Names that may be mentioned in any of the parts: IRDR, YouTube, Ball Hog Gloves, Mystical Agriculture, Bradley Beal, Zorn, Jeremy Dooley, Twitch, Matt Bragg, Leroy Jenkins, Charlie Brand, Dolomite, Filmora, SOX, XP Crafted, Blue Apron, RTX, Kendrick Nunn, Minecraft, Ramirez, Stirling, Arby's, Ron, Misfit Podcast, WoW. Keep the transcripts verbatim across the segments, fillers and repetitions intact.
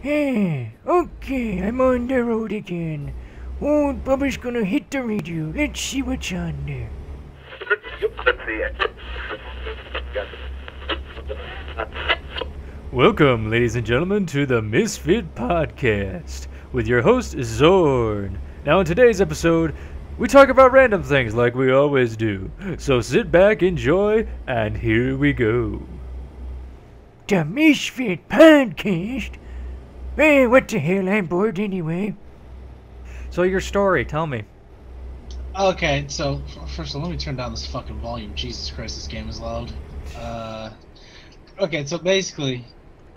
Hey, okay, I'm on the road again. Old Bubba's gonna hit the radio. Let's see what's on there. Welcome, ladies and gentlemen, to the Misfit Podcast with your host, Zorn. Now, in today's episode, we talk about random things like we always do. So sit back, enjoy, and here we go. The Misfit Podcast? Hey, what the hell? I'm bored anyway. So your story, tell me. Okay, so first of all, let me turn down this fucking volume. Jesus Christ, this game is loud. Uh, okay, so basically,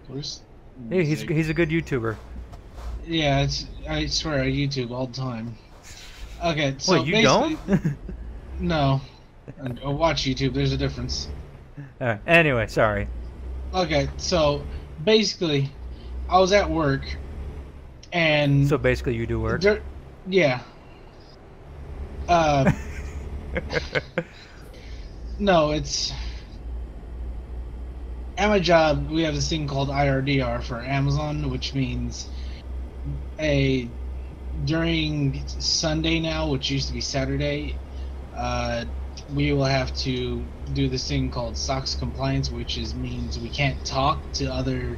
where's? Hey, he's he's a good YouTuber. Yeah, it's, I swear I YouTube all the time. Okay, so what, you don't? No, I watch YouTube. There's a difference. All right. Anyway, sorry. Okay, so basically, I was at work. And so basically you do work? Yeah. Uh, no, it's... At my job, we have this thing called I R D R for Amazon, which means a during Sunday now, which used to be Saturday, uh, we will have to do this thing called SOX compliance, which is means we can't talk to other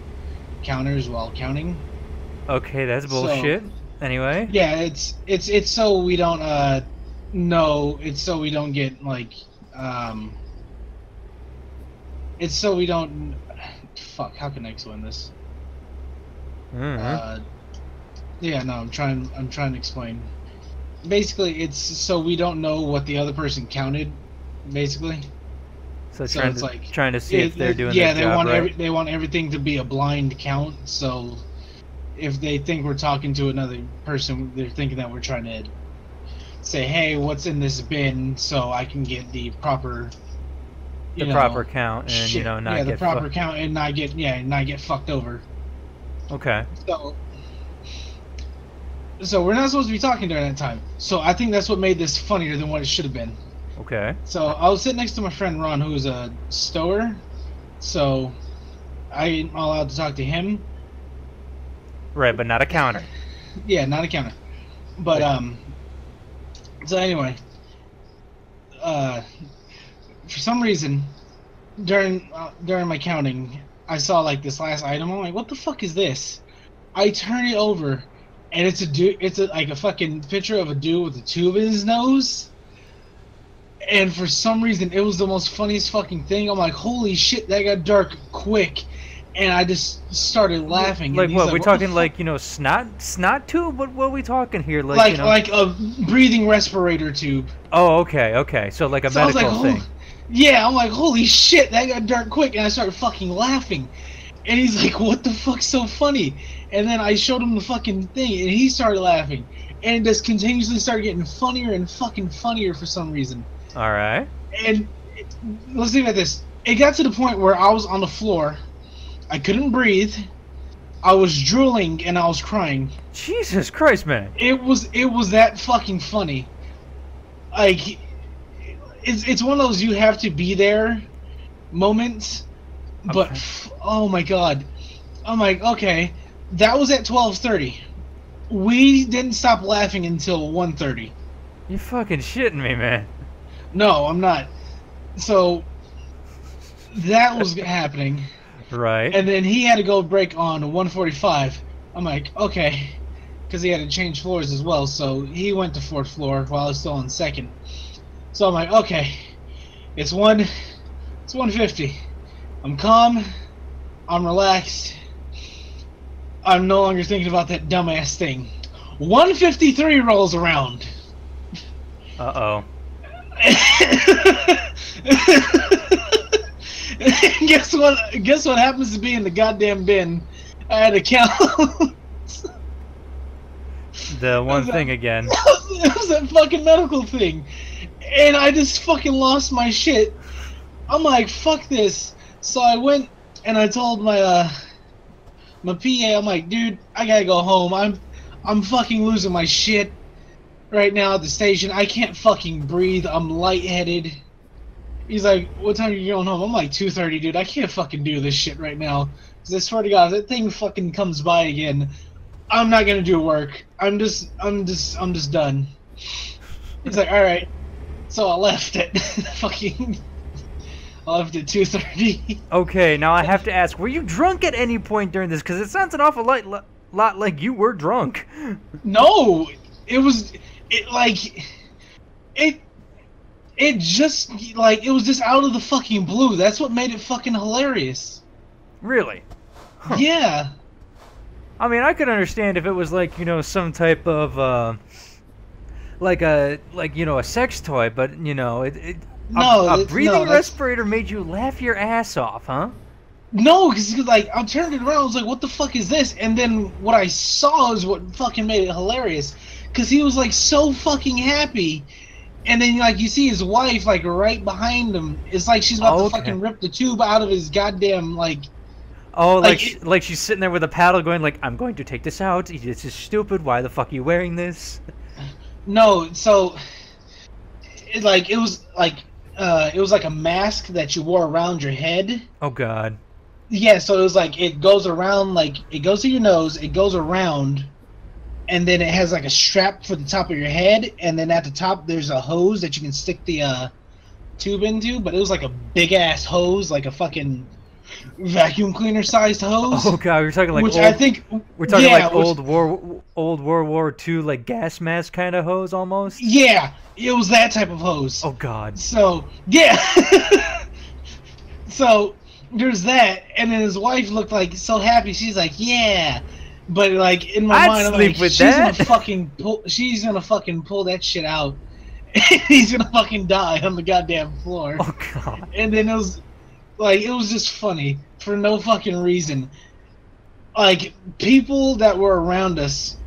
counters while counting. Okay, that's bullshit. So, anyway. Yeah, it's it's it's so we don't uh know it's so we don't get like um it's so we don't fuck, how can I explain this? Mm-hmm. Uh yeah, no, I'm trying I'm trying to explain. Basically it's so we don't know what the other person counted, basically. So, so it's to, like trying to see it, if they're doing yeah, their they job want right. every, they want everything to be a blind count, so if they think we're talking to another person, they're thinking that we're trying to say, hey, what's in this bin so I can get the proper you the know, proper count and shit. you know not yeah, get the proper count and not get yeah and not get fucked over. Okay, so so we're not supposed to be talking during that time, so I think that's what made this funnier than what it should have been. Okay, so I was sitting next to my friend Ron, who's a stower, so I ain't allowed to talk to him. Right, but not a counter. Yeah, not a counter. But, um... So, anyway... Uh... For some reason, during uh, during my counting, I saw, like, this last item. I'm like, what the fuck is this? I turn it over, and it's a dude... It's, a, like, a fucking picture of a dude with a tube in his nose. And for some reason, it was the most funniest fucking thing. I'm like, holy shit, that got dark quick. And I just started laughing. Like, and what? Like, we're what talking like, you know, snot snot tube? What, what are we talking here? Like, like, you know... like a breathing respirator tube. Oh, okay, okay. So like a so medical I was like, thing. Yeah, I'm like, holy shit, that got dark quick. And I started fucking laughing. And he's like, what the fuck's so funny? And then I showed him the fucking thing, and he started laughing. And it just continuously started getting funnier and fucking funnier for some reason. All right. And it, let's think about this. It got to the point where I was on the floor... I couldn't breathe. I was drooling and I was crying. Jesus Christ, man! It was it was that fucking funny. Like, it's it's one of those you have to be there moments. Okay. But oh my god, I'm like, okay, that was at twelve thirty. We didn't stop laughing until one thirty. You're fucking shitting me, man. No, I'm not. So that was happening. Right. And then he had to go break on one forty-five. I'm like, okay, because he had to change floors as well. So he went to fourth floor while I was still on second. So I'm like, okay, it's one, it's one fifty. I'm calm. I'm relaxed. I'm no longer thinking about that dumbass thing. one fifty-three rolls around. Uh oh. guess what? Guess what happens to be in the goddamn bin? I had to count. The one thing that, again. It was that fucking medical thing, and I just fucking lost my shit. I'm like, fuck this. So I went and I told my uh, my P A. I'm like, dude, I gotta go home. I'm I'm fucking losing my shit right now at the station. I can't fucking breathe. I'm lightheaded. he's like, what time are you going home? I'm like, two thirty, dude. I can't fucking do this shit right now. Because I swear to God, if that thing fucking comes by again, I'm not going to do work. I'm just, I'm just, I'm just done. He's like, all right. So I left it. Fucking... I left at two thirty. Okay, now I have to ask, were you drunk at any point during this? Because it sounds an awful lot, lot like you were drunk. No! It was... It, like... It... It just... Like, it was just out of the fucking blue. That's what made it fucking hilarious. Really? Huh. Yeah. I mean, I could understand if it was like, you know, some type of, uh... Like a... Like, you know, a sex toy, but, you know, it... it No, a, a breathing no, respirator made you laugh your ass off, huh? No, because like I turned it around, I was like, "What the fuck is this?" And then what I saw is what fucking made it hilarious, because he was like so fucking happy, and then like you see his wife like right behind him. It's like she's about oh, okay. to fucking rip the tube out of his goddamn like. Oh, like like, it, like she's sitting there with a paddle, going like, "I'm going to take this out. This is stupid. Why the fuck are you wearing this?" No, so it, like it was like. Uh, it was like a mask that you wore around your head. Oh God. Yeah, so it was like it goes around, like it goes to your nose, it goes around, and then it has like a strap for the top of your head, and then at the top there's a hose that you can stick the uh, tube into. But it was like a big ass hose, like a fucking vacuum cleaner sized hose. Oh God, we're talking like which old, I think we're talking yeah, like old which, war, old World War Two, like gas mask kind of hose almost. Yeah. It was that type of hose. Oh, God. So, yeah. So, there's that. And then his wife looked, like, so happy. She's like, yeah. But, like, in my I'd mind, I'm like, she's that. gonna fucking pull, she's gonna fucking pull that shit out. And he's gonna fucking die on the goddamn floor. Oh, God. And then it was, like, it was just funny. For no fucking reason. Like, people that were around us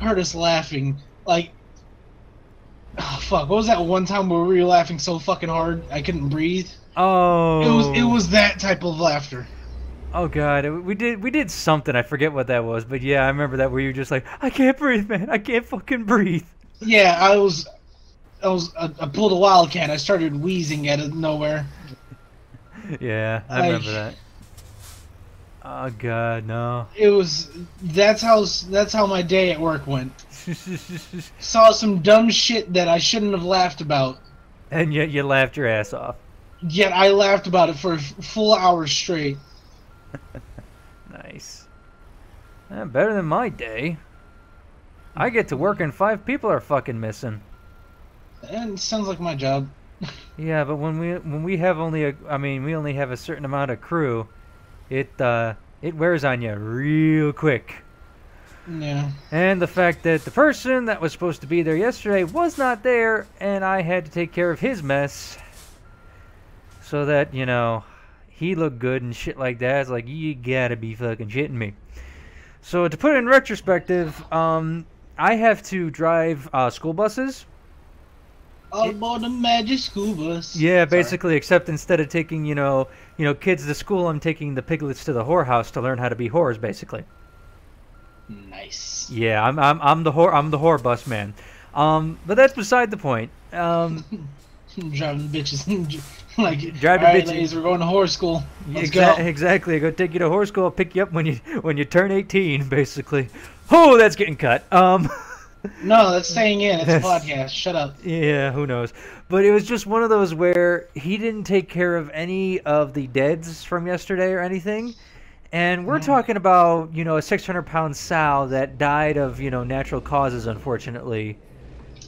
heard us laughing. Like... Oh, fuck, what was that one time where we were laughing so fucking hard I couldn't breathe? Oh. It was it was that type of laughter. Oh God, we did we did something, I forget what that was, but yeah, I remember that where you were just like, I can't breathe, man, I can't fucking breathe. Yeah, I was I was I, I pulled a wildcat, I started wheezing out of nowhere. Yeah, I like, remember that. Oh God, no. It was that's how that's how my day at work went. Saw some dumb shit that I shouldn't have laughed about. And yet you laughed your ass off. Yet I laughed about it for a full hour straight. Nice. Eh, better than my day. I get to work and five people are fucking missing. And sounds like my job. Yeah, but when we when we have only a I mean we only have a certain amount of crew, it uh it wears on you real quick. Yeah. And the fact that the person that was supposed to be there yesterday was not there, and I had to take care of his mess so that, you know, he looked good and shit like that. It's like, you gotta be fucking shitting me. So to put it in retrospective, um, I have to drive uh, school buses. All aboard the magic school bus. Yeah, basically, Sorry. except instead of taking, you know, you know, kids to school, I'm taking the piglets to the whorehouse to learn how to be whores, basically. Nice. Yeah, I'm I'm I'm the whore I'm the whore bus man, um. But that's beside the point. Um, driving the bitches, like driving right, bitches. Ladies, we're going to whore school. Let's Exa go. Exactly. I go take you to whore school. I'll pick you up when you when you turn eighteen, basically. Oh, that's getting cut. Um. No, that's staying in. It's a podcast. Shut up. Yeah, who knows? But it was just one of those where he didn't take care of any of the deads from yesterday or anything. And we're talking about, you know, a six hundred pound sow that died of, you know, natural causes, unfortunately.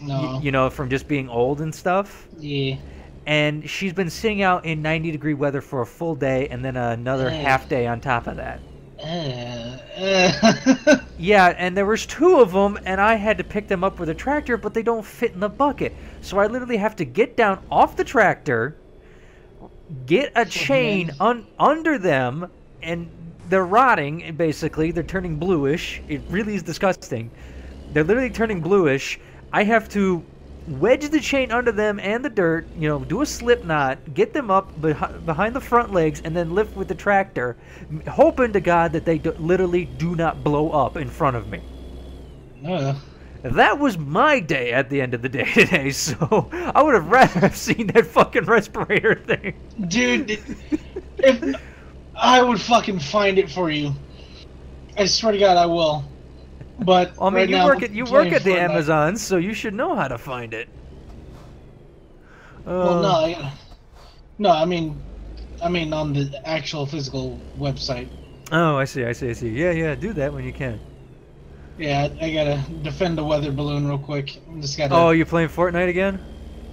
No. Y you know, from just being old and stuff. Yeah. And she's been sitting out in ninety degree weather for a full day and then another uh, half day on top of that. Uh, uh. Yeah, and there was two of them, and I had to pick them up with a tractor, but they don't fit in the bucket. So I literally have to get down off the tractor, get a chain un under them, and... They're rotting, basically. They're turning bluish. It really is disgusting. They're literally turning bluish. I have to wedge the chain under them and the dirt, you know, do a slip knot, get them up beh behind the front legs, and then lift with the tractor, hoping to God that they do literally do not blow up in front of me. No. That was my day at the end of the day today, so I would have rather have seen that fucking respirator thing. Dude, if I would fucking find it for you. I swear to God, I will. But I mean, right you now, work at you work at the Fortnite. Amazon, so you should know how to find it. Uh, well, no, I, no, I mean, I mean on the actual physical website. Oh, I see, I see, I see. Yeah, yeah, do that when you can. Yeah, I gotta defend the weather balloon real quick. I'm just gotta... Oh, you're playing Fortnite again?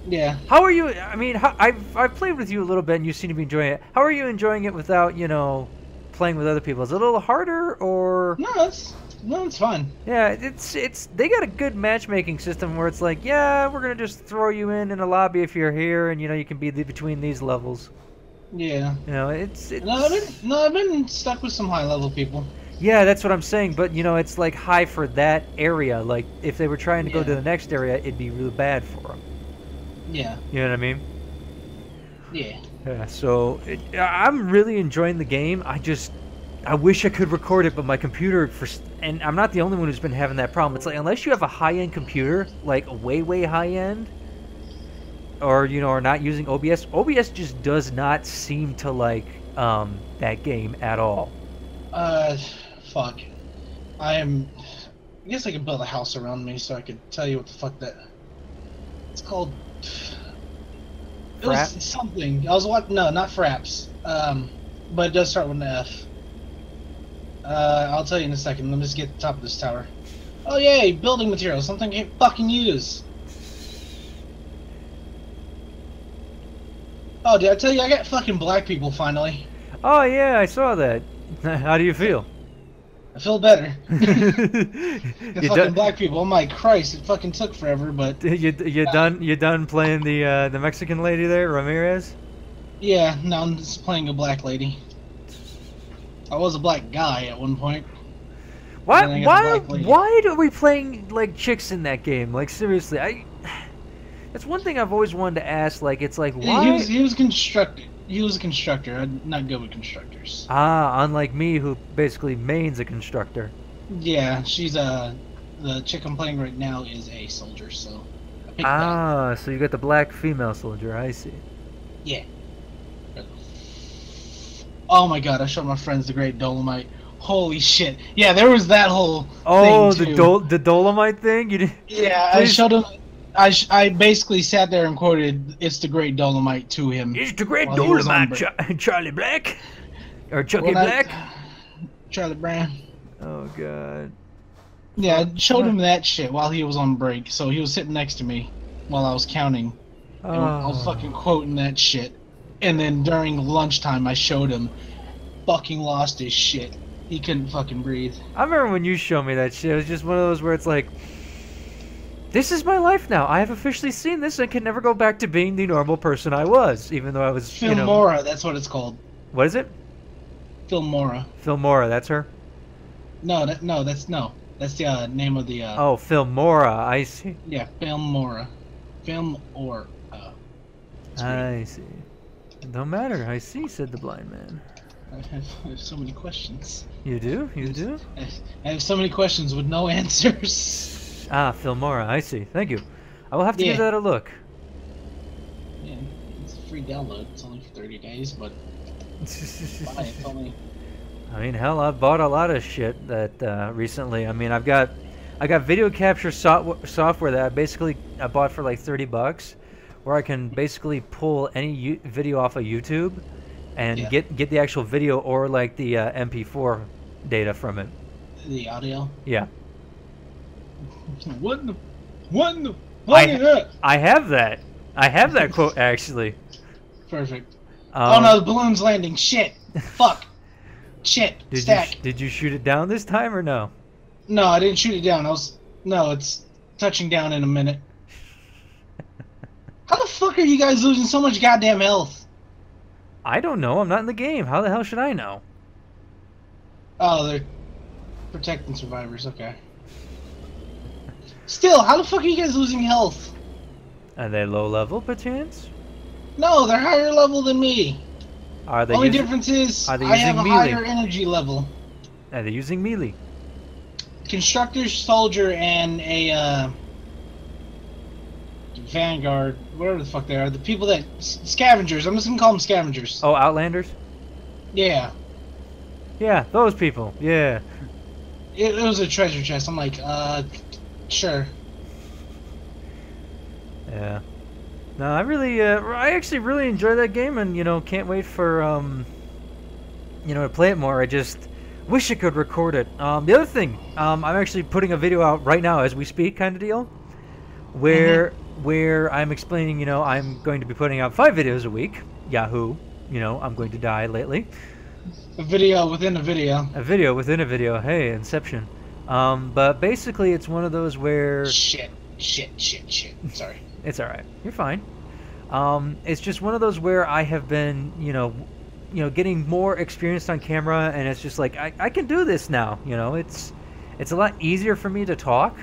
Yeah. How are you? I mean, how, I've I've played with you a little bit, and you seem to be enjoying it. How are you enjoying it without, you know, playing with other people? Is it a little harder, or? No, it's no, it's fun. Yeah, it's it's they got a good matchmaking system where it's like, yeah, we're gonna just throw you in in a lobby if you're here, and you know you can be the, between these levels. Yeah. You know, it's, it's... No, I've been, no, I've been stuck with some high level people. Yeah, that's what I'm saying, but, you know, it's, like, high for that area. Like, if they were trying to yeah. go to the next area, it'd be really bad for them. Yeah. You know what I mean? Yeah. Yeah, so, it, I'm really enjoying the game. I just, I wish I could record it, but my computer, for, and I'm not the only one who's been having that problem. It's like, unless you have a high-end computer, like, way, way high-end, or, you know, are not using O B S, O B S just does not seem to like um, that game at all. Uh... Fuck. I am... I guess I could build a house around me so I could tell you what the fuck that... It's called... It Frap? was something. I was watching... No, not Fraps. Um, but it does start with an F. Uh, I'll tell you in a second. Let me just get to the top of this tower. Oh, yay! Building materials. Something I can't fucking use. Oh, did I tell you I got fucking black people finally? Oh, yeah, I saw that. How do you feel? I feel better. The fucking done? black people. Oh my Christ! It fucking took forever, but you you uh, done you done playing the uh, the Mexican lady there, Ramirez? Yeah, no, I'm just playing a black lady. I was a black guy at one point. Why why why are we playing like chicks in that game? Like seriously, I. That's one thing I've always wanted to ask. Like it's like why he was, he was constructed. He was a constructor. I'm not good with constructors. Ah, unlike me, who basically mains a constructor. Yeah, she's a... The chick I'm playing right now is a soldier, so... I picked ah, that. So you got the black female soldier, I see. Yeah. Oh my God, I showed my friends the Great Dolomite. Holy shit. Yeah, there was that whole oh, thing, the Dol the Dolomite thing? You didn't... Yeah, I showed them... I, sh I basically sat there and quoted "It's the Great Dolomite" to him. It's the Great Dolomite, Ch Charlie Black, or Chucky well, Black, I, Charlie Brand. Oh God. Yeah, I showed him that shit while he was on break, so he was sitting next to me while I was counting. Oh. And I was fucking quoting that shit, and then during lunchtime I showed him. Fucking lost his shit. He couldn't fucking breathe. I remember when you showed me that shit. It was just one of those where it's like. This is my life now. I have officially seen this and can never go back to being the normal person I was, even though I was, Filmora, you know... Filmora, that's what it's called. What is it? Filmora. Filmora, that's her? No, that, no, that's... No. That's the uh, name of the... Uh... Oh, Filmora, I see. Yeah, Filmora. Filmora. I see. No matter, I see, said the blind man. I have, I have so many questions. You do? You do? I have so many questions with no answers. Ah, Filmora, I see. Thank you. I will have to yeah. give that a look. Yeah, it's a free download. It's only for thirty days, but... Buy it, only... I mean, hell, I've bought a lot of shit that uh, recently. I mean, I've got... I got video capture so software that I basically I bought for like thirty bucks, where I can basically pull any u video off of YouTube and yeah. get, get the actual video or like the uh, M P four data from it. The audio? Yeah. What in the... What in the... What is that? I have that. I have that quote, actually. Perfect. Um, oh, no, the balloon's landing. Shit. Fuck. Shit. Did Stack. You, did you shoot it down this time, or no? No, I didn't shoot it down. I was... No, it's touching down in a minute. How the fuck are you guys losing so much goddamn health? I don't know. I'm not in the game. How the hell should I know? Oh, they're protecting survivors. Okay. Still, how the fuck are you guys losing health? Are they low level, perchance? No, they're higher level than me. Are they? Only using, difference is are they I using have a melee? higher energy level. Are they using melee? Constructor, Soldier, and a uh, Vanguard, whatever the fuck they are. The people that... Scavengers. I'm just going to call them Scavengers. Oh, Outlanders? Yeah. Yeah, those people. Yeah. It, it was a treasure chest. I'm like, uh, sure. Yeah. No, I really, uh, I actually really enjoy that game, and, you know, can't wait for, um, you know, to play it more. I just wish I could record it. Um, the other thing, um, I'm actually putting a video out right now as we speak, kind of deal, where, mm-hmm. where I'm explaining, you know, I'm going to be putting out five videos a week. Yahoo! You know, I'm going to die lately. A video within a video. A video within a video. Hey, Inception. Um, but basically, it's one of those where shit, shit, shit, shit. Sorry. It's all right. You're fine. Um, it's just one of those where I have been, you know, you know, getting more experienced on camera, and it's just like I, I can do this now. You know, it's it's a lot easier for me to talk.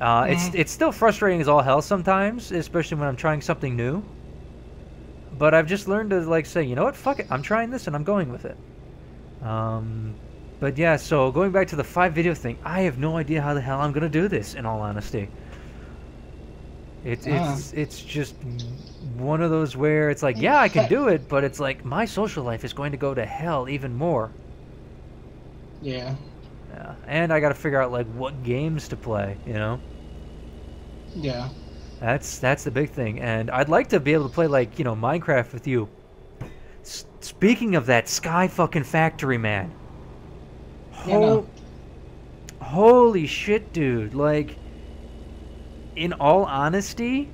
Uh, mm. It's it's still frustrating as all hell sometimes, especially when I'm trying something new. But I've just learned to like say, you know what, fuck it, I'm trying this and I'm going with it. Um, but yeah, so going back to the five video thing, I have no idea how the hell I'm gonna do this. In all honesty. It's it's it's just one of those where it's like, yeah, I can do it, but it's like my social life is going to go to hell even more. Yeah. Yeah, and I got to figure out like what games to play, you know. Yeah. That's that's the big thing, and I'd like to be able to play like you know Minecraft with you. S speaking of that, Sky fucking Factory, man. Ho yeah, no. Holy shit, dude! Like. In all honesty,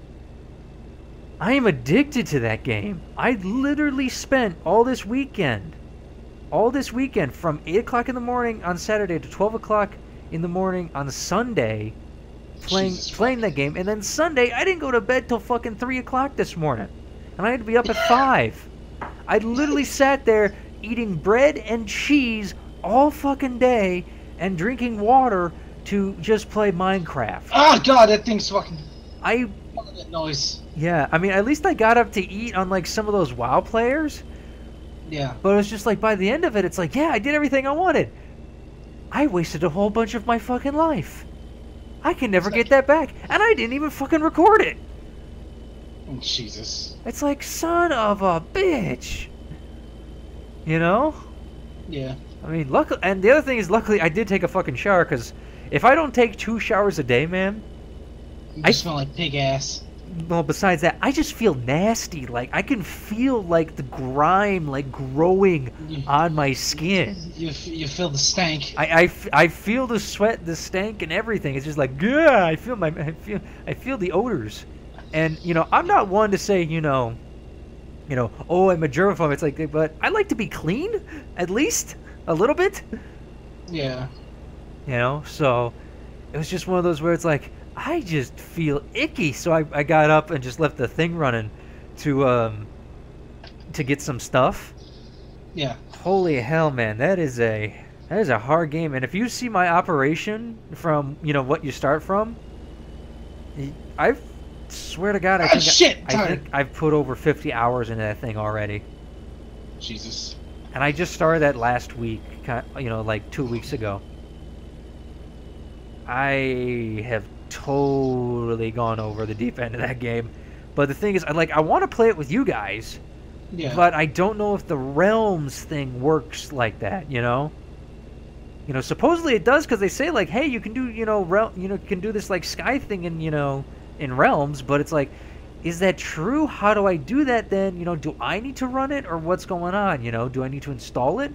I am addicted to that game. I literally spent all this weekend, all this weekend from eight o'clock in the morning on Saturday to twelve o'clock in the morning on Sunday playing Jesus playing fuck. that game. And then Sunday, I didn't go to bed till fucking three o'clock this morning. And I had to be up at five. I literally sat there eating bread and cheese all fucking day and drinking water to just play Minecraft. Oh god, that thing's fucking... I... Fuck that noise. Yeah, I mean, at least I got up to eat on, like, some of those WoW players. Yeah. But it's just like, by the end of it, it's like, yeah, I did everything I wanted. I wasted a whole bunch of my fucking life. I can never get that back. And I didn't even fucking record it. Oh, Jesus. It's like, son of a bitch. You know? Yeah. I mean, luckily... And the other thing is, luckily, I did take a fucking shower, because... If I don't take two showers a day, man... You I smell like pig ass. Well, besides that, I just feel nasty. Like, I can feel, like, the grime, like, growing you, on my skin. You, you feel the stank. I, I, I feel the sweat, the stank, and everything. It's just like, yeah, I feel my... I feel, I feel the odors. And, you know, I'm not one to say, you know... You know, oh, I'm a germaphobe. It's like, but I like to be clean, at least. A little bit. Yeah. You know, so it was just one of those where it's like, I just feel icky. So I, I got up and just left the thing running to um, to get some stuff. Yeah. Holy hell, man. That is a that is a hard game. And if you see my operation from, you know, what you start from, I swear to God, I, oh, think, shit, I, I think I've put over fifty hours into that thing already. Jesus. And I just started that last week, you know, like two weeks ago. I have totally gone over the deep end of that game, but the thing is, I like I want to play it with you guys, yeah. But I don't know if the realms thing works like that. You know, you know, supposedly it does because they say like, hey, you can do you know, rel you know, you can do this like sky thing in you know, in realms, but it's like, is that true? How do I do that then? You know, do I need to run it or what's going on? You know, do I need to install it?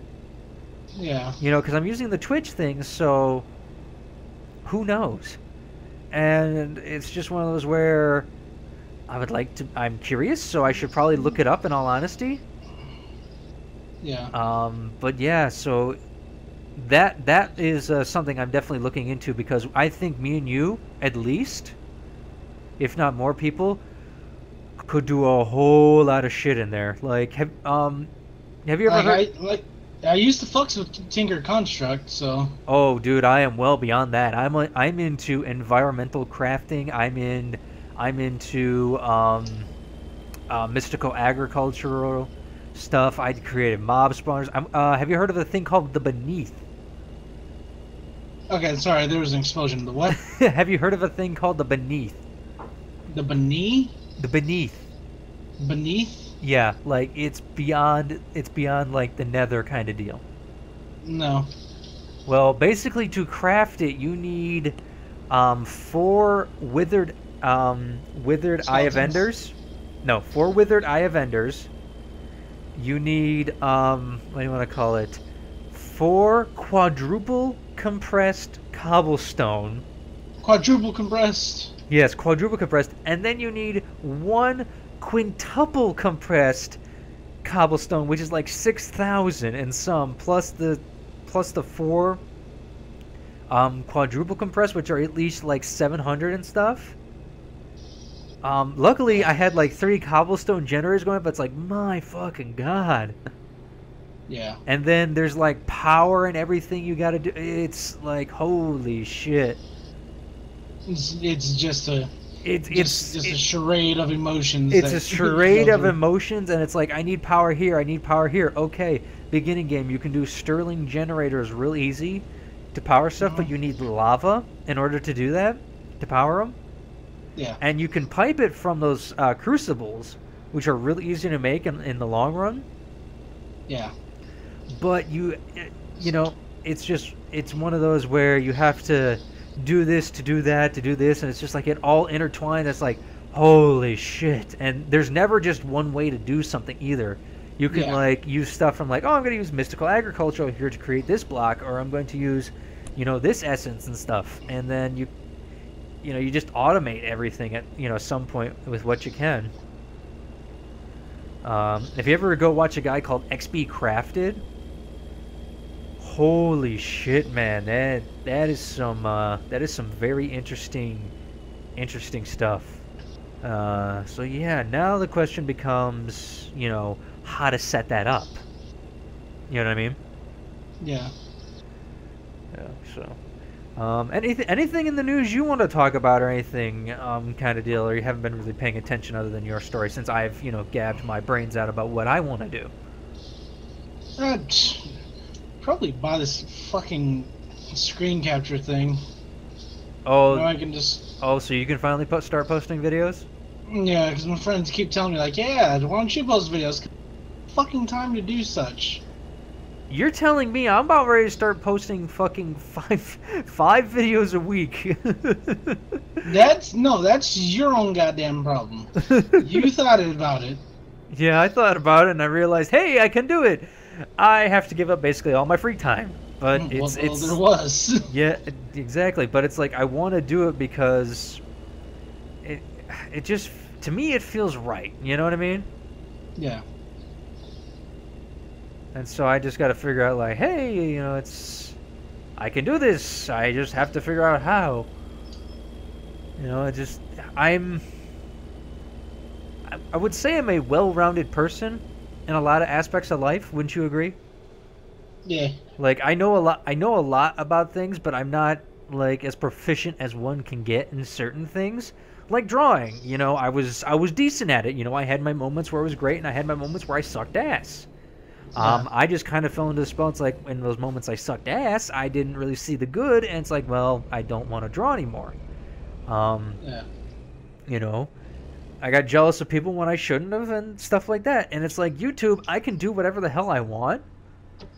Yeah. You know, because I'm using the Twitch thing, so. Who knows? And it's just one of those where I would like to... I'm curious, so I should probably look it up in all honesty. Yeah. Um, but yeah, so that that is uh, something I'm definitely looking into because I think me and you, at least, if not more people, could do a whole lot of shit in there. Like, have, um, have you ever like heard... I, like... I used to fucks with Tinker Construct, so... Oh, dude, I am well beyond that. I'm a, I'm into environmental crafting. I'm in, I'm into um, uh, mystical agricultural stuff. I created mob spawners. I'm, uh, have you heard of a thing called The Beneath? Okay, sorry, there was an explosion. The what? Have you heard of a thing called The Beneath? The Beneath? The Beneath. Beneath? Yeah, like, it's beyond, it's beyond, like, the nether kind of deal. No. Well, basically, to craft it, you need um, four withered, um, withered Skeletons. Eye of Enders. No, four withered Eye of Enders. You need, um, what do you want to call it? Four quadruple compressed cobblestone. Quadruple compressed? Yes, quadruple compressed. And then you need one quintuple compressed cobblestone, which is like six thousand and some, plus the plus the four um, quadruple compressed, which are at least like seven hundred and stuff. Um, luckily, I had like three cobblestone generators going, but it's like, my fucking god. Yeah. And then there's like power and everything you gotta do. It's like, holy shit. It's, it's just a... It's just, it's just a charade of emotions. It's a charade of emotions, and it's like, I need power here, I need power here. Okay, beginning game, you can do Stirling generators real easy to power stuff, mm-hmm. but you need lava in order to do that, to power them. Yeah. And you can pipe it from those uh, crucibles, which are really easy to make in, in the long run. Yeah. But you, you know, it's just, it's one of those where you have to do this to do that to do this, and it's just like it all intertwined. That's like, holy shit. And there's never just one way to do something either. You can yeah. like use stuff from like, oh, I'm going to use Mystical Agriculture here to create this block, or I'm going to use, you know, this essence and stuff. And then you, you know, you just automate everything at, you know, some point with what you can. Um, if you ever go watch a guy called X P Crafted, holy shit, man, that that is some uh, that is some very interesting, interesting stuff. Uh, so yeah, now the question becomes, you know, how to set that up. You know what I mean? Yeah. Yeah. So, um, anything anything in the news you want to talk about or anything, um, kind of deal, or you haven't been really paying attention other than your story, since I've, you know, gabbed my brains out about what I want to do. That's... probably buy this fucking screen capture thing. Oh, now I can just... oh, so you can finally po start posting videos? Yeah, because my friends keep telling me, like, yeah, why don't you post videos? Fucking time to do such. You're telling me I'm about ready to start posting fucking five five videos a week. That's... no, that's your own goddamn problem. You thought about it. Yeah, I thought about it, and I realized, hey, I can do it. I have to give up basically all my free time, but it's well, it's well, there was. Yeah, exactly. But it's like, I want to do it because it it just, to me, it feels right. You know what I mean? Yeah. And so I just got to figure out, like, hey, you know, it's, I can do this. I just have to figure out how. You know, it just, I'm, I, I would say I'm a well-rounded person in a lot of aspects of life, wouldn't you agree? Yeah. Like, I know a lot. I know a lot about things, but I'm not like as proficient as one can get in certain things, like drawing. You know, I was I was decent at it. You know, I had my moments where it was great, and I had my moments where I sucked ass. Yeah. Um, I just kind of fell into the spell. It's like, in those moments I sucked ass, I didn't really see the good, and it's like, well, I don't want to draw anymore. Um, yeah. You know. I got jealous of people when I shouldn't have and stuff like that. And it's like, YouTube, I can do whatever the hell I want.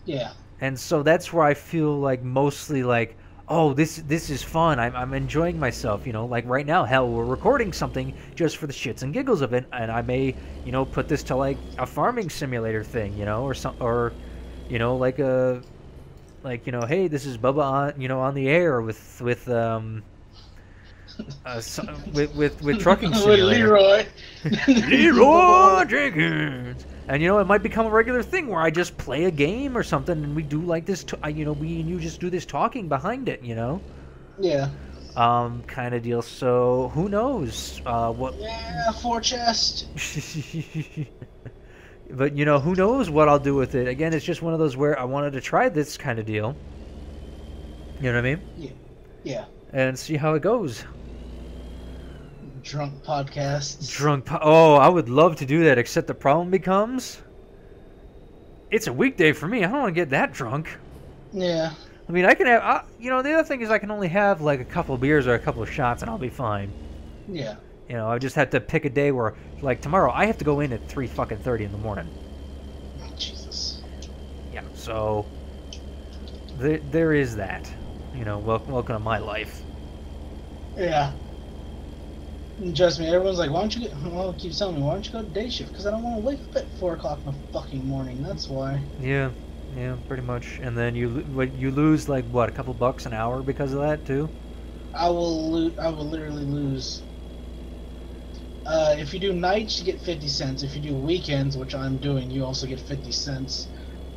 Yeah. And so that's where I feel like mostly like, oh, this this is fun. I'm, I'm enjoying myself, you know. Like right now, hell, we're recording something just for the shits and giggles of it. And I may, you know, put this to like a farming simulator thing, you know, or some, or, you know, like a, like, you know, hey, this is Bubba on, you know, on the air with, with, um... Uh, so, with, with with trucking simulator. With Leroy. Leroy Jenkins. And you know, it might become a regular thing where I just play a game or something, and we do like this. T you know, we and you just do this talking behind it. You know. Yeah. Um, kind of deal. So who knows? Uh, what? Yeah, four chest. But you know, who knows what I'll do with it? Again, it's just one of those where I wanted to try this kind of deal. You know what I mean? Yeah. Yeah. And see how it goes. Drunk podcasts. Drunk po oh, I would love to do that, except the problem becomes, it's a weekday for me. I don't want to get that drunk. Yeah. I mean, I can have, uh, you know, the other thing is I can only have like a couple of beers or a couple of shots and I'll be fine. Yeah. You know, I just have to pick a day where, like tomorrow, I have to go in at three fucking thirty in the morning. Oh, Jesus. Yeah. So there, there is that. You know, welcome, welcome to my life. Yeah. Trust me, everyone's like, why don't you go, well, keep telling me, why don't you go to day shift? Because I don't want to wake up at four o'clock in the fucking morning, that's why. Yeah, yeah, pretty much. And then you you lose, like, what, a couple bucks an hour because of that, too? I will lo I will literally lose. Uh, if you do nights, you get fifty cents. If you do weekends, which I'm doing, you also get fifty cents.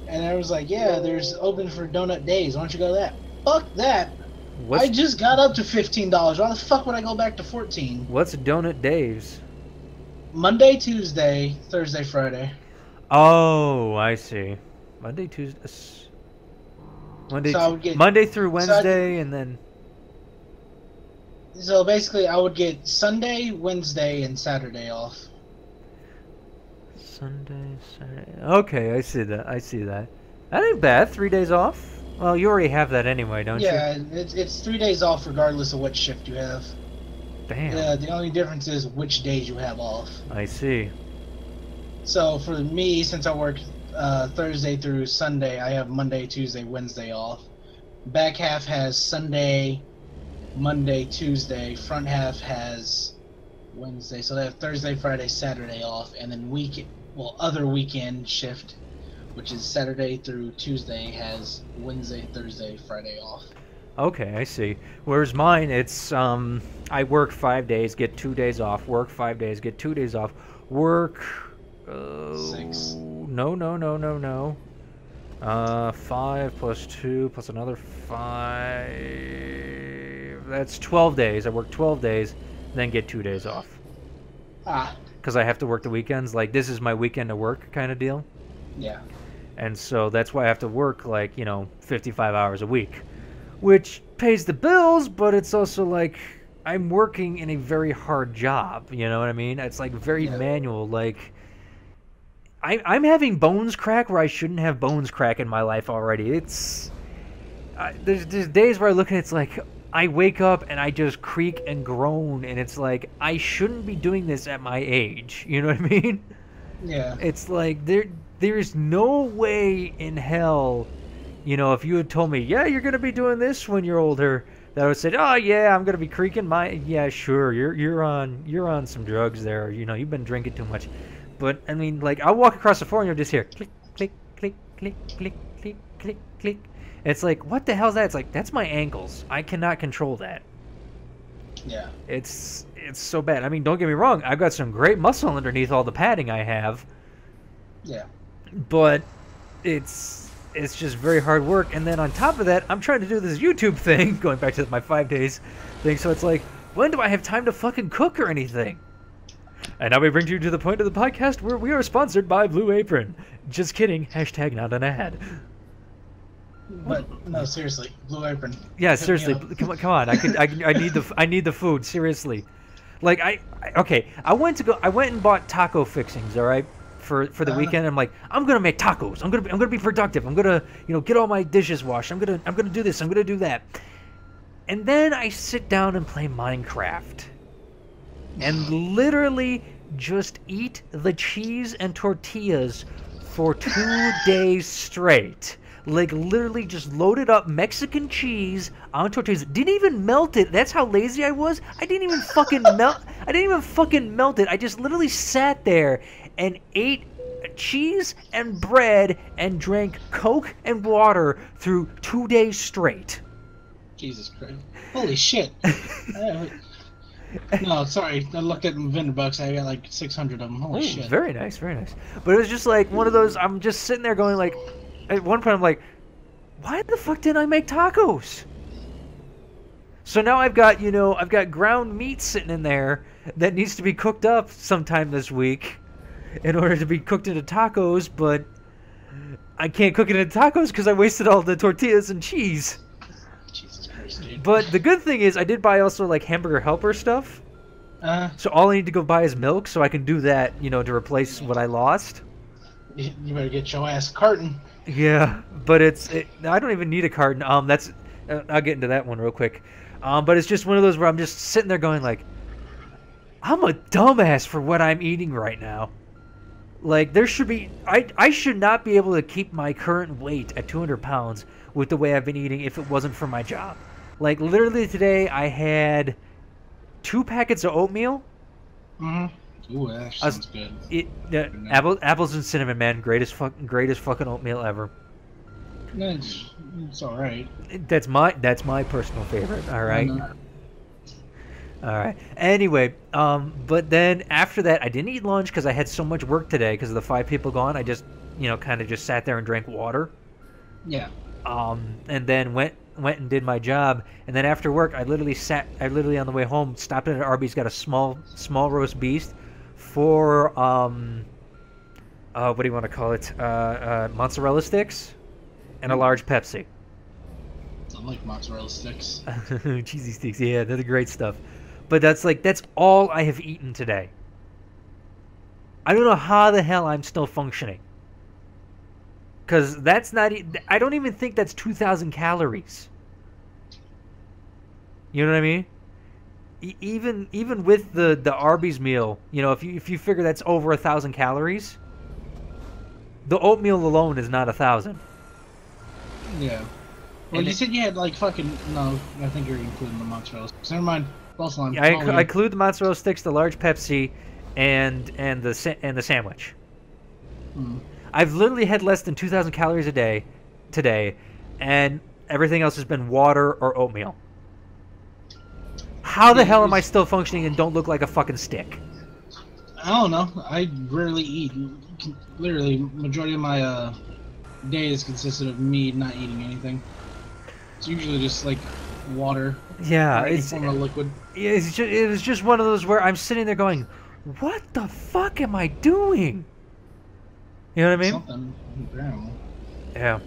And I was like, yeah, there's open for donut days, why don't you go to that? Fuck that! What's I just got up to fifteen dollars. Why the fuck would I go back to fourteen? What's donut days? Monday, Tuesday, Thursday, Friday. Oh, I see. Monday, Tuesday, Monday, so get, Monday through Wednesday, so and then. So basically, I would get Sunday, Wednesday, and Saturday off. Sunday, Saturday. Okay, I see that. I see that. That ain't bad. Three days off. Well, you already have that anyway, don't yeah, you? Yeah, it's, it's three days off regardless of what shift you have. Damn. Uh, the only difference is which days you have off. I see. So for me, since I work uh, Thursday through Sunday, I have Monday, Tuesday, Wednesday off. Back half has Sunday, Monday, Tuesday. Front half has Wednesday. So they have Thursday, Friday, Saturday off. And then week, well, other weekend shift, which is Saturday through Tuesday, has Wednesday, Thursday, Friday off. Okay, I see. Whereas mine, it's, um, I work five days, get two days off, work five days, get two days off, work... Uh, Six. No, no, no, no, no. Uh, five plus two plus another five... That's twelve days. I work twelve days, then get two days off. Ah. Because I have to work the weekends. Like, this is my weekend to work kind of deal. Yeah. And so that's why I have to work, like, you know, fifty-five hours a week, which pays the bills, but it's also like I'm working in a very hard job, you know what I mean? It's like very yeah. manual, like I, I'm having bones crack where I shouldn't have bones crack in my life already. It's, I, there's, there's days where I look and it's like I wake up and I just creak and groan, and it's like I shouldn't be doing this at my age, you know what I mean? Yeah. It's like there. There's no way in hell, you know, if you had told me, yeah, you're going to be doing this when you're older, that I would say, oh, yeah, I'm going to be creaking my, yeah, sure, you're you're on you're on some drugs there, you know, you've been drinking too much. But, I mean, like, I'll walk across the floor and you'll just hear, click, click, click, click, click, click, click, click. It's like, what the hell's that? It's like, that's my ankles. I cannot control that. Yeah. It's, it's so bad. I mean, don't get me wrong, I've got some great muscle underneath all the padding I have. Yeah. But it's it's just very hard work, and then on top of that, I'm trying to do this YouTube thing, going back to my five days thing, so it's like, when do I have time to fucking cook or anything? And now we bring you to the point of the podcast where we are sponsored by Blue Apron. Just kidding, hashtag not an ad. But no, seriously, Blue Apron. Yeah, seriously, come on, come on. I could, I, I need the, I need the food, seriously. Like I, I, okay, I went to go, I went and bought taco fixings, all right. For, for the uh, weekend, I'm like, I'm gonna make tacos. I'm gonna be, I'm gonna be productive. I'm gonna, you know, get all my dishes washed. I'm gonna I'm gonna do this. I'm gonna do that. And then I sit down and play Minecraft, and literally just eat the cheese and tortillas for two days straight. Like literally just loaded up Mexican cheese on tortillas. Didn't even melt it. That's how lazy I was. I didn't even fucking melt. I didn't even fucking melt it. I just literally sat there and ate cheese and bread and drank Coke and water through two days straight. Jesus Christ. Holy shit. No, sorry. I looked at vendor bucks. I got like six hundred of them. Holy Ooh, shit. Very nice, very nice. But it was just like one of those, I'm just sitting there going like, at one point I'm like, why the fuck didn't I make tacos? So now I've got, you know, I've got ground meat sitting in there that needs to be cooked up sometime this week in order to be cooked into tacos, but I can't cook it into tacos because I wasted all the tortillas and cheese. Jesus Christ, dude. But the good thing is I did buy also, like, hamburger helper stuff. Uh, so all I need to go buy is milk, so I can do that, you know, to replace what I lost. You better get your ass carton. Yeah, but it's it, I don't even need a carton. Um, that's uh, I'll get into that one real quick. Um, but it's just one of those where I'm just sitting there going like, I'm a dumbass for what I'm eating right now. Like there should be, I I should not be able to keep my current weight at two hundred pounds with the way I've been eating if it wasn't for my job. Like literally today I had two packets of oatmeal. Mm-hmm. Ooh, that sounds uh, good. It, uh, apple, apples and cinnamon, man. Greatest fucking, greatest fucking oatmeal ever. It's, it's all right. That's my, that's my personal favorite. All right. All right. Anyway, um, but then after that, I didn't eat lunch because I had so much work today because of the five people gone. I just, you know, kind of just sat there and drank water. Yeah. Um, and then went, went and did my job. And then after work, I literally sat, I literally on the way home stopped at Arby's, got a small, small roast beast. For um, uh, what do you want to call it? Uh, uh, mozzarella sticks, and a large Pepsi. I like mozzarella sticks. Cheesy sticks, yeah, they're the great stuff. But that's like that's all I have eaten today. I don't know how the hell I'm still functioning. Cause that's not. I don't even think that's two thousand calories. You know what I mean? Even even with the the Arby's meal, you know, if you if you figure that's over a thousand calories, the oatmeal alone is not a thousand. Yeah. Well, and you it, said you had like fucking no. I think you're including the mozzarella sticks. Never mind. Both lines. I, inc I include the mozzarella sticks, the large Pepsi, and and the sa and the sandwich. Hmm. I've literally had less than two thousand calories a day today, and everything else has been water or oatmeal. How the hell am I still functioning and don't look like a fucking stick? I don't know. I rarely eat. Literally, majority of my uh, day is consisted of me not eating anything. It's usually just like water. Yeah, it's form of liquid. It's just, it was just one of those where I'm sitting there going, "What the fuck am I doing?" You know what I mean? Something. Damn. Yeah.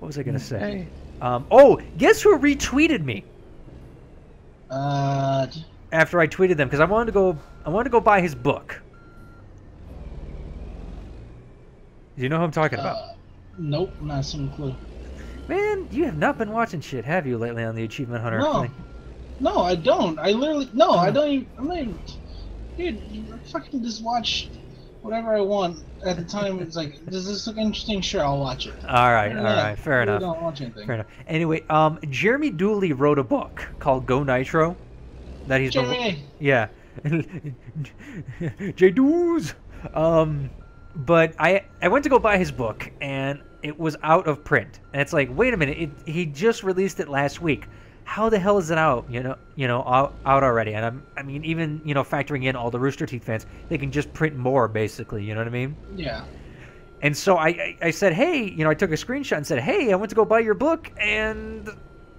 What was I gonna say? Um. Oh, guess who retweeted me? Uh, after I tweeted them, because I wanted to go, I wanted to go buy his book. Do you know who I'm talking uh, about? Nope, not some clue. Man, you have not been watching shit, have you, lately on the Achievement Hunter? No, thing? no, I don't. I literally, no, I don't. Even, I'm not even. Dude, I fucking just watch whatever I want at the time. It's like, does this look interesting? Sure, I'll watch it. All right, all right, fair enough. I don't watch anything. Fair enough. Anyway, um, Jeremy Dooley wrote a book called Go Nitro. That he's Jeremy. Been, yeah, J Doos. Um, but I I went to go buy his book and it was out of print. And it's like, wait a minute, it, he just released it last week. How the hell is it out? You know, you know, out, out already. And I'm, I mean, even you know, factoring in all the Rooster Teeth fans, they can just print more, basically. You know what I mean? Yeah. And so I, I, I said, hey, you know, I took a screenshot and said, hey, I went to go buy your book, and,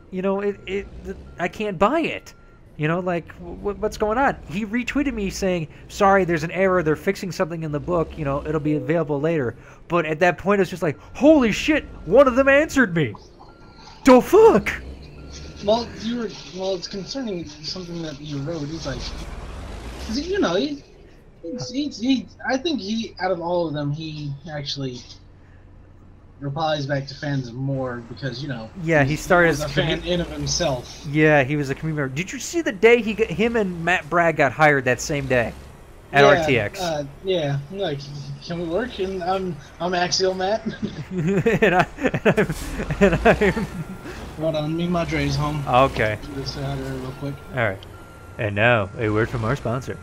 you know, it, it, I can't buy it. You know, like, w what's going on? He retweeted me saying, sorry, there's an error. They're fixing something in the book. You know, it'll be available later. But at that point, it's just like, holy shit, one of them answered me. Do fuck. Well, you were, well, it's concerning something that you wrote. He's like, you know, he, he, he, I think he, out of all of them, he actually replies back to fans more because, you know, yeah, he started as a fan in of himself. Yeah, he was a community member. Did you see the day he, got, him and Matt Bragg got hired that same day at yeah, R T X? Uh, yeah, like, can we work? And I'm, I'm Axial Matt. and I, and I'm. And I'm Hold on, me and my Dre's home. Okay. Just say hi to her real quick. All right. And now, a word from our sponsor.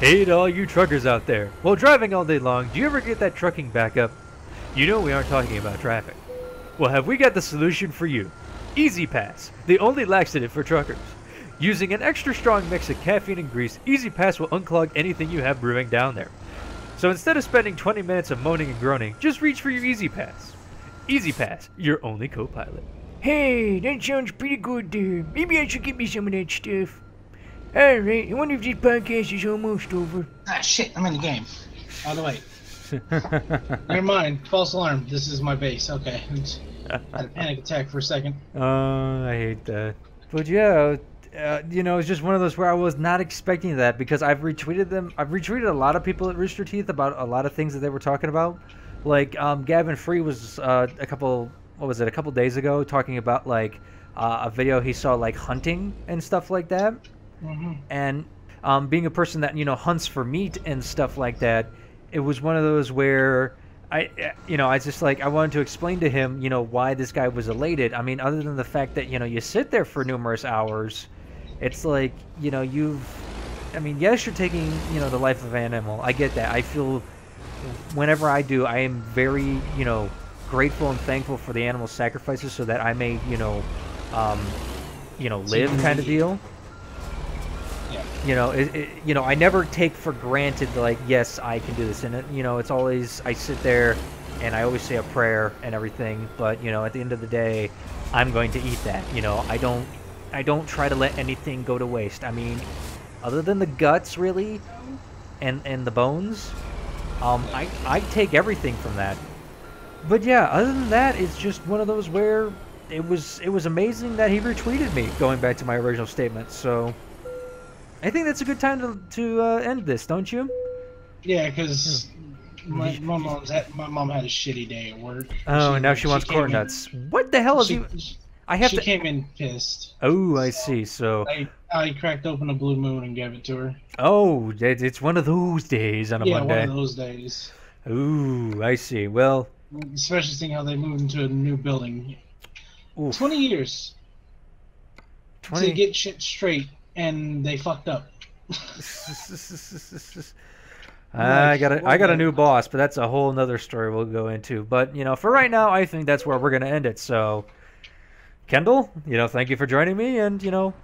Hey to all you truckers out there. While driving all day long, do you ever get that trucking backup? You know we aren't talking about traffic. Well, have we got the solution for you. EasyPass, the only laxative for truckers. Using an extra strong mix of caffeine and grease, EasyPass will unclog anything you have brewing down there. So instead of spending twenty minutes of moaning and groaning, just reach for your EasyPass. EasyPass, your only co-pilot. Hey, that sounds pretty good there. Maybe I should get me some of that stuff. Alright, I wonder if this podcast is almost over. Ah, shit, I'm in the game. By the way. Never mind, false alarm. This is my base. Okay. I had a panic attack for a second. Oh, I hate that. But yeah, uh, you know, it's just one of those where I was not expecting that because I've retweeted them. I've retweeted a lot of people at Rooster Teeth about a lot of things that they were talking about. Like um, Gavin Free was uh, a couple, what was it, a couple days ago, talking about like uh, a video he saw like hunting and stuff like that. Mm-hmm. And um, being a person that, you know, hunts for meat and stuff like that, it was one of those where I, you know, I just like, I wanted to explain to him, you know, why this guy was elated. I mean, other than the fact that, you know, you sit there for numerous hours, it's like, you know, you've, I mean, yes, you're taking, you know, the life of an animal. I get that. I feel whenever I do, I am very, you know, grateful and thankful for the animal sacrifices so that I may, you know, um, you know, live kind of deal. Yeah. You know, it, it, you know, I never take for granted, like, yes, I can do this. And, it, you know, it's always, I sit there and I always say a prayer and everything. But, you know, at the end of the day, I'm going to eat that. You know, I don't, I don't try to let anything go to waste. I mean, other than the guts, really, and, and the bones, um, I, I take everything from that. But yeah, other than that, it's just one of those where it was, it was amazing that he retweeted me, going back to my original statement. So I think that's a good time to, to uh, end this, don't you? Yeah, because my, my mom's had, my mom had a shitty day at work. Oh, she, now she, she wants corn nuts. In, what the hell is she? She I have she to... came in pissed. Oh, I so see. So I, I cracked open a Blue Moon and gave it to her. Oh, it's one of those days on a yeah, Monday. Yeah, one of those days. Ooh, I see. Well, especially seeing how they moved into a new building. Oof. Twenty years. Twenty to get shit straight. And they fucked up. I got a, I got a new boss, but that's a whole nother story we'll go into. But, you know, for right now, I think that's where we're going to end it. So, Kendall, you know, thank you for joining me. And, you know,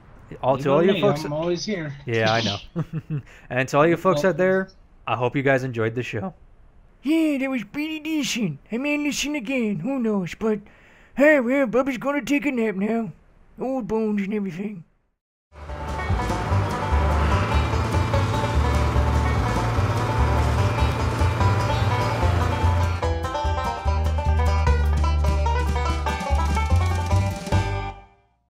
all you to all you me. folks. I'm always here. Yeah, I know. And to all you folks out there, I hope you guys enjoyed the show. Yeah, that was pretty decent. I may listen again. Who knows? But, hey, well, Bubba's going to take a nap now. Old bones and everything.